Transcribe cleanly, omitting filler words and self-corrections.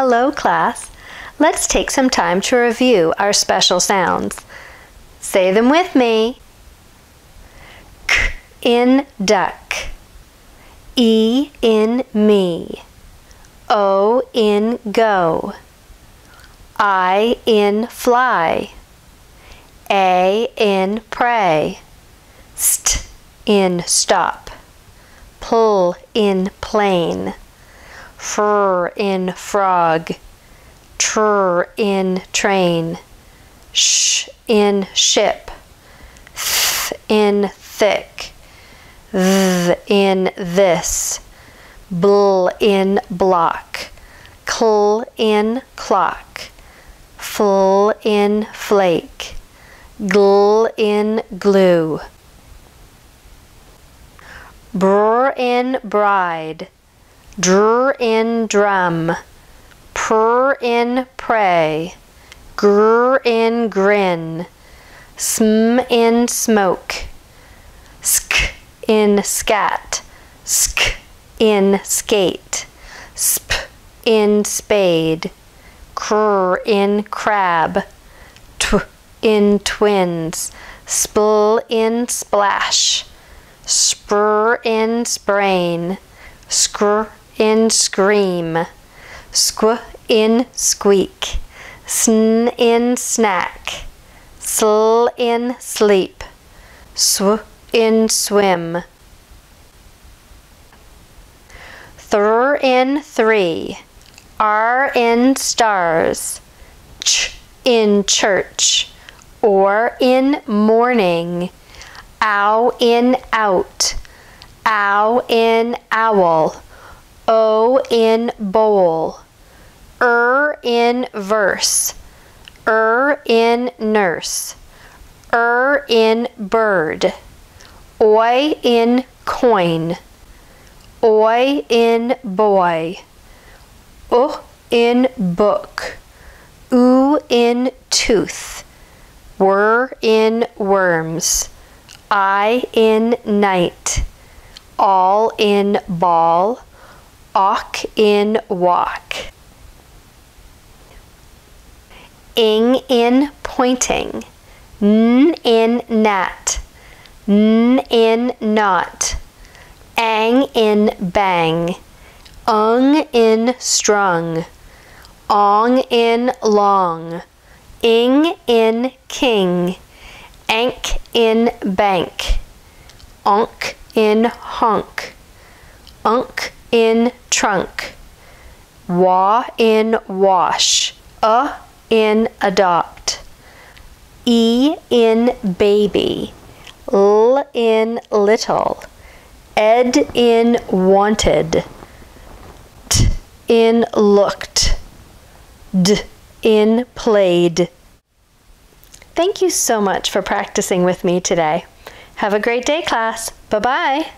Hello, class. Let's take some time to review our special sounds. Say them with me. K in duck. E in me. O in go. I in fly. A in pray. St in stop. Pull in plane. Fr in frog. Tr in train. Sh in ship. Th in thick. Th in this. Bl in block. Cl in clock. Fl in flake. Gl in glue. Br in bride. Dr in drum. Pr in pray. Gr in grin. Sm in smoke. Sk in scat. Sk in skate. Sp in spade. Cr in crab. Tw in twins. Spl in splash. Spr in sprain. Skr in scream. Squ in squeak. Sn in snack. Sl in sleep. Sw in swim. Thr in three. R in stars. Ch in church. Or in morning. Ow in out. Ow in owl. O in bowl. In verse. In nurse. In bird. Oi in coin. Oi in boy. In book. Oo in tooth. Were in worms. I in night. All in ball. Awk in walk. Ing in pointing. N in gnat. N in knot. Ang in bang. Ung in strung. Ong in long. Ing in king. Ank in bank. Onk in honk. Unk in trunk. Wa in wash. In adopt. E in baby. L in little. Ed in wanted. T in looked. D in played. Thank you so much for practicing with me today. Have a great day, class. Bye-bye.